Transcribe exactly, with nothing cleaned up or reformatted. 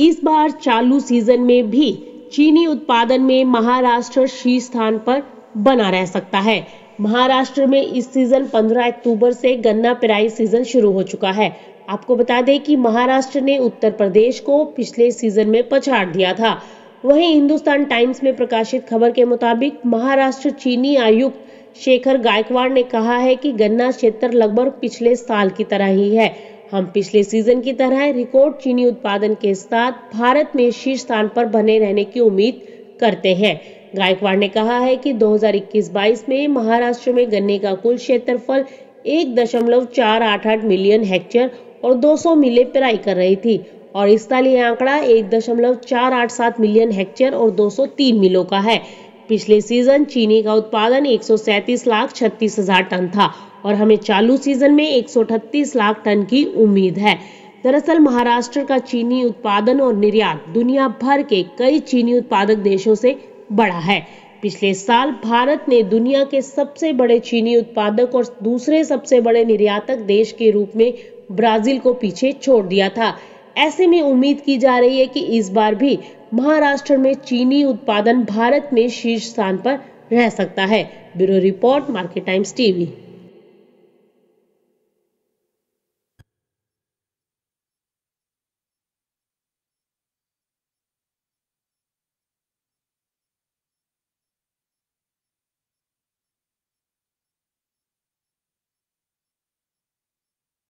इस बार चालू सीजन में भी चीनी उत्पादन में महाराष्ट्र शीर्ष स्थान पर बना रह सकता है। महाराष्ट्र में इस सीजन पंद्रह अक्टूबर से गन्ना पेराई सीजन शुरू हो चुका है। आपको बता दें कि महाराष्ट्र ने उत्तर प्रदेश को पिछले सीजन में पछाड़ दिया था। वहीं हिंदुस्तान टाइम्स में प्रकाशित खबर के मुताबिक महाराष्ट्र चीनी आयुक्त शेखर गायकवाड़ ने कहा है कि गन्ना क्षेत्र लगभग पिछले साल की तरह ही है। हम पिछले सीजन की तरह रिकॉर्ड चीनी उत्पादन के साथ भारत में शीर्ष स्थान पर बने रहने की उम्मीद करते हैं। गायकवाड़ ने कहा है कि दो हज़ार इक्कीस बाईस में महाराष्ट्र में गन्ने का कुल क्षेत्रफल एक दशमलव चार आठ आठ मिलियन हेक्टेयर और दो सौ मिले पेराई कर रही थी और इस साल ये आंकड़ा एक दशमलव चार आठ सात मिलियन हेक्टेयर और दो सौ तीन मिलों का है। पिछले सीजन चीनी का उत्पादन एक सौ सैंतीस लाख छत्तीस हज़ार टन था और हमें चालू सीजन में एक सौ अड़तीस लाख टन की उम्मीद है। दरअसल महाराष्ट्र का चीनी उत्पादन और निर्यात दुनिया भर के कई चीनी उत्पादक देशों से बढ़ा है। पिछले साल भारत ने दुनिया के सबसे बड़े चीनी उत्पादक और दूसरे सबसे बड़े निर्यातक देश के रूप में ब्राजील को पीछे छोड़ दिया था। ऐसे में उम्मीद की जा रही है कि इस बार भी महाराष्ट्र में चीनी उत्पादन भारत में शीर्ष स्थान पर रह सकता है। Bureau report, market times TV.